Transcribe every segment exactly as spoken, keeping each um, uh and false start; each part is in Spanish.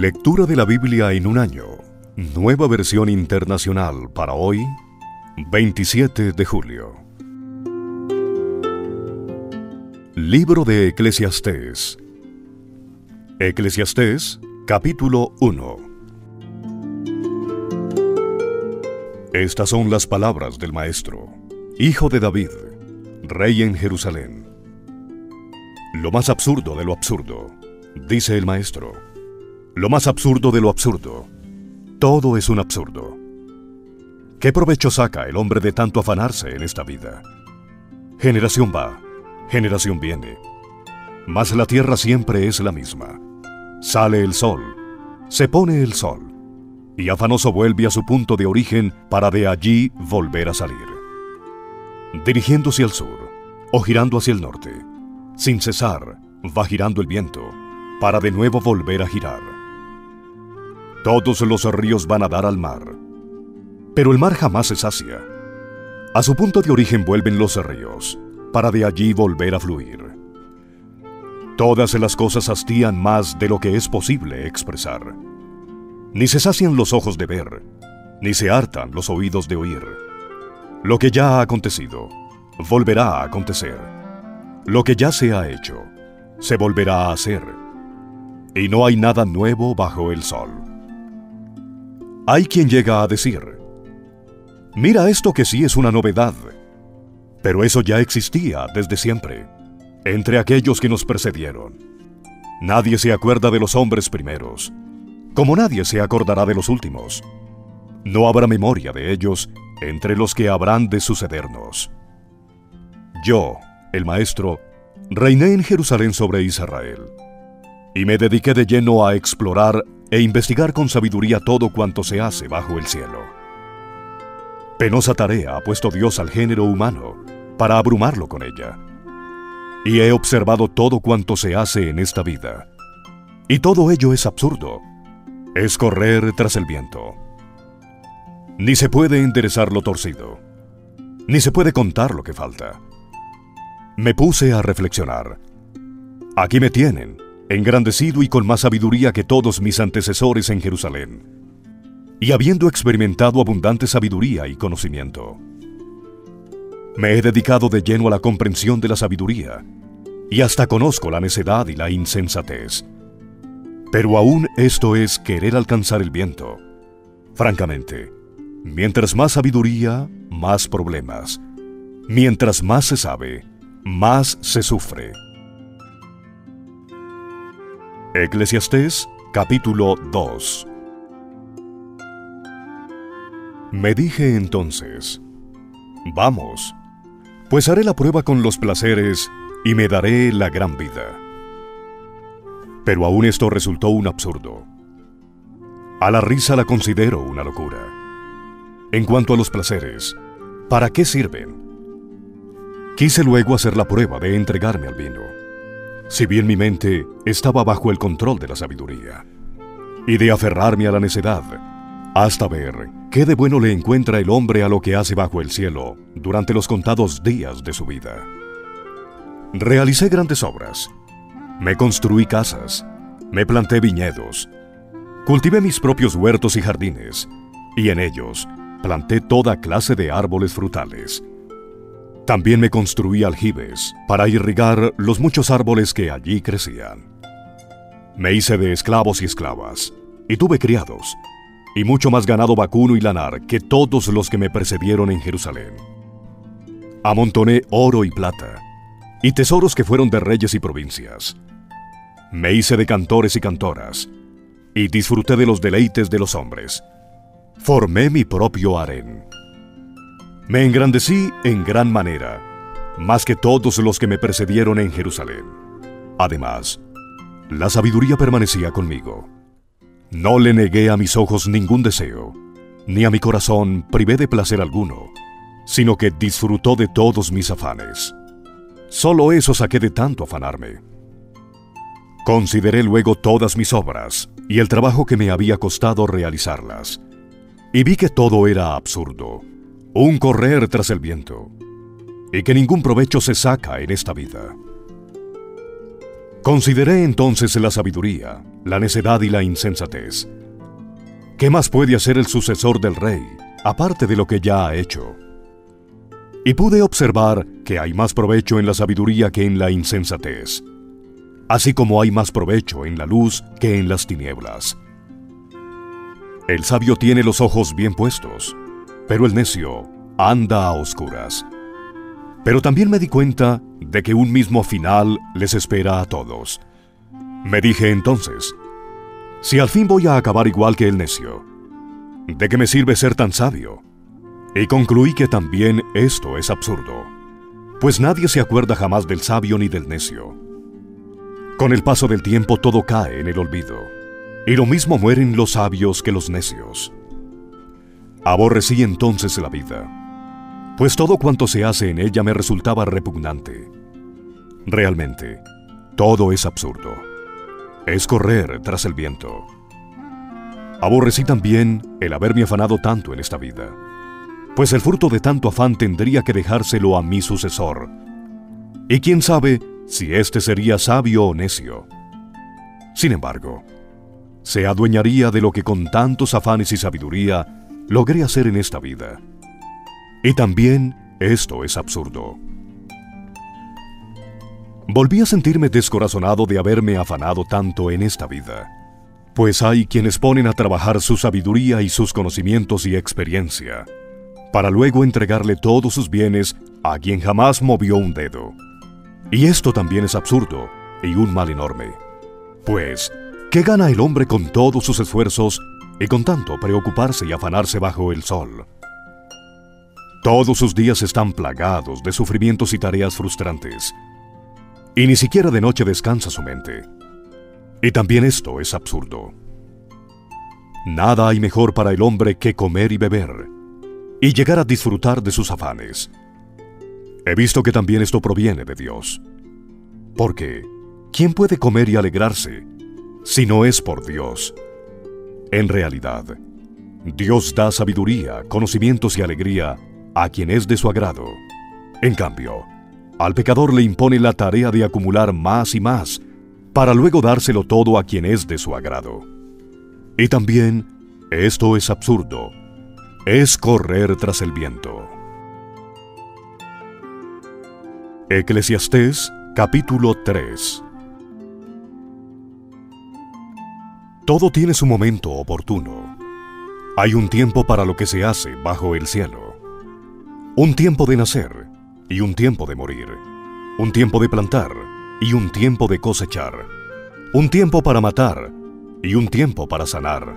Lectura de la Biblia en un año. Nueva versión internacional para hoy, veintisiete de julio. Libro de Eclesiastés. Eclesiastés, capítulo uno. Estas son las palabras del Maestro, hijo de David, rey en Jerusalén. Lo más absurdo de lo absurdo, dice el Maestro. Lo más absurdo de lo absurdo. Todo es un absurdo. ¿Qué provecho saca el hombre de tanto afanarse en esta vida? Generación va, generación viene. Mas la tierra siempre es la misma. Sale el sol, se pone el sol, y afanoso vuelve a su punto de origen para de allí volver a salir. Dirigiéndose al sur, o girando hacia el norte, sin cesar va girando el viento, para de nuevo volver a girar. Todos los ríos van a dar al mar, pero el mar jamás se sacia. A su punto de origen vuelven los ríos, para de allí volver a fluir. Todas las cosas hastían más de lo que es posible expresar. Ni se sacian los ojos de ver, ni se hartan los oídos de oír. Lo que ya ha acontecido, volverá a acontecer. Lo que ya se ha hecho, se volverá a hacer. Y no hay nada nuevo bajo el sol. Hay quien llega a decir, mira esto que sí es una novedad, pero eso ya existía desde siempre, entre aquellos que nos precedieron. Nadie se acuerda de los hombres primeros, como nadie se acordará de los últimos. No habrá memoria de ellos entre los que habrán de sucedernos. Yo, el Maestro, reiné en Jerusalén sobre Israel, y me dediqué de lleno a explorar e investigar con sabiduría todo cuanto se hace bajo el cielo. Penosa tarea ha puesto Dios al género humano para abrumarlo con ella. Y he observado todo cuanto se hace en esta vida. Y todo ello es absurdo. Es correr tras el viento. Ni se puede enderezar lo torcido. Ni se puede contar lo que falta. Me puse a reflexionar. Aquí me tienen, engrandecido y con más sabiduría que todos mis antecesores en Jerusalén, y habiendo experimentado abundante sabiduría y conocimiento. Me he dedicado de lleno a la comprensión de la sabiduría, y hasta conozco la necedad y la insensatez. Pero aún esto es querer alcanzar el viento. Francamente, mientras más sabiduría, más problemas. Mientras más se sabe, más se sufre. Eclesiastés, capítulo dos. Me dije entonces, vamos, pues haré la prueba con los placeres y me daré la gran vida. Pero aún esto resultó un absurdo. A la risa la considero una locura. En cuanto a los placeres, ¿para qué sirven? Quise luego hacer la prueba de entregarme al vino. Si bien mi mente estaba bajo el control de la sabiduría, y de aferrarme a la necedad, hasta ver qué de bueno le encuentra el hombre a lo que hace bajo el cielo durante los contados días de su vida. Realicé grandes obras, me construí casas, me planté viñedos, cultivé mis propios huertos y jardines, y en ellos planté toda clase de árboles frutales. También me construí aljibes para irrigar los muchos árboles que allí crecían. Me hice de esclavos y esclavas, y tuve criados, y mucho más ganado vacuno y lanar que todos los que me precedieron en Jerusalén. Amontoné oro y plata, y tesoros que fueron de reyes y provincias. Me hice de cantores y cantoras, y disfruté de los deleites de los hombres. Formé mi propio harén. Me engrandecí en gran manera, más que todos los que me precedieron en Jerusalén. Además, la sabiduría permanecía conmigo. No le negué a mis ojos ningún deseo, ni a mi corazón privé de placer alguno, sino que disfrutó de todos mis afanes. Solo eso saqué de tanto afanarme. Consideré luego todas mis obras y el trabajo que me había costado realizarlas, y vi que todo era absurdo, un correr tras el viento, y que ningún provecho se saca en esta vida. Consideré entonces la sabiduría, la necedad y la insensatez. ¿Qué más puede hacer el sucesor del rey, aparte de lo que ya ha hecho? Y pude observar que hay más provecho en la sabiduría que en la insensatez, así como hay más provecho en la luz que en las tinieblas. El sabio tiene los ojos bien puestos, pero el necio anda a oscuras. Pero también me di cuenta de que un mismo final les espera a todos. Me dije entonces, si al fin voy a acabar igual que el necio, ¿de qué me sirve ser tan sabio? Y concluí que también esto es absurdo, pues nadie se acuerda jamás del sabio ni del necio. Con el paso del tiempo todo cae en el olvido, y lo mismo mueren los sabios que los necios. Aborrecí entonces la vida, pues todo cuanto se hace en ella me resultaba repugnante. Realmente, todo es absurdo. Es correr tras el viento. Aborrecí también el haberme afanado tanto en esta vida, pues el fruto de tanto afán tendría que dejárselo a mi sucesor. Y quién sabe si éste sería sabio o necio. Sin embargo, se adueñaría de lo que con tantos afanes y sabiduría logré hacer en esta vida. Y también esto es absurdo. Volví a sentirme descorazonado de haberme afanado tanto en esta vida, pues hay quienes ponen a trabajar su sabiduría y sus conocimientos y experiencia, para luego entregarle todos sus bienes a quien jamás movió un dedo. Y esto también es absurdo y un mal enorme. Pues, ¿qué gana el hombre con todos sus esfuerzos y con tanto preocuparse y afanarse bajo el sol? Todos sus días están plagados de sufrimientos y tareas frustrantes, y ni siquiera de noche descansa su mente. Y también esto es absurdo. Nada hay mejor para el hombre que comer y beber, y llegar a disfrutar de sus afanes. He visto que también esto proviene de Dios, porque ¿quién puede comer y alegrarse si no es por Dios? En realidad, Dios da sabiduría, conocimientos y alegría a quien es de su agrado. En cambio, al pecador le impone la tarea de acumular más y más, para luego dárselo todo a quien es de su agrado. Y también, esto es absurdo. Es correr tras el viento. Eclesiastés capítulo tres. Todo tiene su momento oportuno. Hay un tiempo para lo que se hace bajo el cielo. Un tiempo de nacer y un tiempo de morir. Un tiempo de plantar y un tiempo de cosechar. Un tiempo para matar y un tiempo para sanar.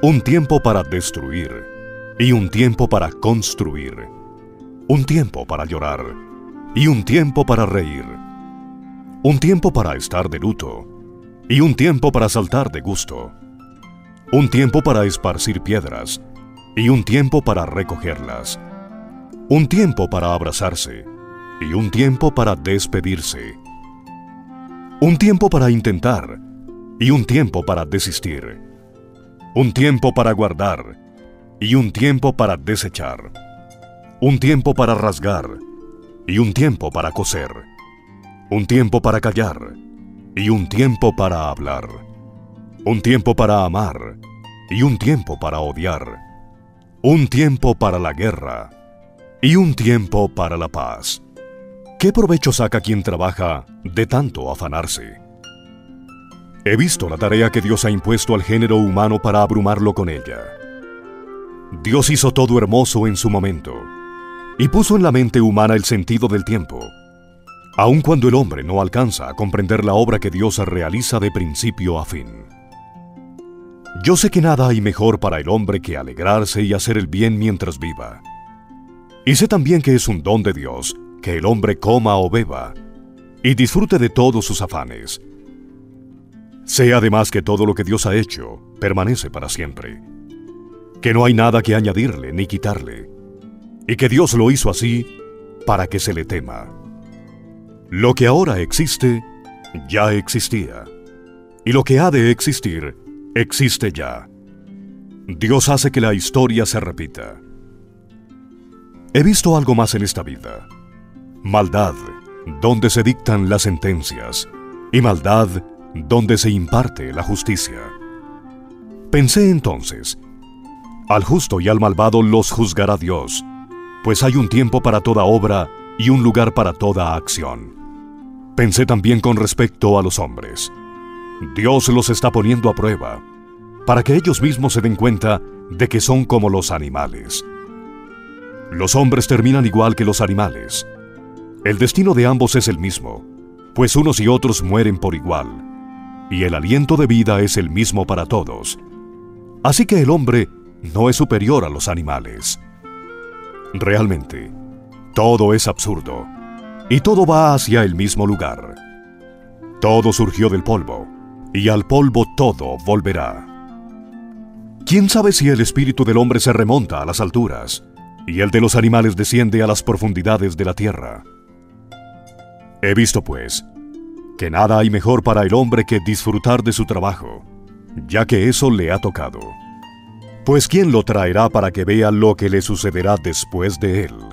Un tiempo para destruir y un tiempo para construir. Un tiempo para llorar y un tiempo para reír. Un tiempo para estar de luto y un tiempo para saltar de gusto. Un tiempo para esparcir piedras y un tiempo para recogerlas. Un tiempo para abrazarse y un tiempo para despedirse. Un tiempo para intentar y un tiempo para desistir. Un tiempo para guardar y un tiempo para desechar. Un tiempo para rasgar y un tiempo para coser. Un tiempo para callar y un tiempo para hablar. Un tiempo para amar y un tiempo para odiar. Un tiempo para la guerra y un tiempo para la paz. ¿Qué provecho saca quien trabaja de tanto afanarse? He visto la tarea que Dios ha impuesto al género humano para abrumarlo con ella. Dios hizo todo hermoso en su momento, y puso en la mente humana el sentido del tiempo, aun cuando el hombre no alcanza a comprender la obra que Dios realiza de principio a fin. Yo sé que nada hay mejor para el hombre que alegrarse y hacer el bien mientras viva. Y sé también que es un don de Dios que el hombre coma o beba, y disfrute de todos sus afanes. Sé además que todo lo que Dios ha hecho permanece para siempre, que no hay nada que añadirle ni quitarle, y que Dios lo hizo así para que se le tema. Lo que ahora existe, ya existía, y lo que ha de existir, existe ya. Dios hace que la historia se repita. He visto algo más en esta vida: maldad, donde se dictan las sentencias, y maldad donde se imparte la justicia. Pensé entonces, al justo y al malvado los juzgará Dios, pues hay un tiempo para toda obra y un lugar para toda acción. Pensé también con respecto a los hombres. Dios los está poniendo a prueba, para que ellos mismos se den cuenta de que son como los animales. Los hombres terminan igual que los animales. El destino de ambos es el mismo, pues unos y otros mueren por igual, y el aliento de vida es el mismo para todos. Así que el hombre no es superior a los animales. Realmente, todo es absurdo, y todo va hacia el mismo lugar. Todo surgió del polvo, y al polvo todo volverá. ¿Quién sabe si el espíritu del hombre se remonta a las alturas, y el de los animales desciende a las profundidades de la tierra? He visto, pues, que nada hay mejor para el hombre que disfrutar de su trabajo, ya que eso le ha tocado. Pues ¿quién lo traerá para que vea lo que le sucederá después de él?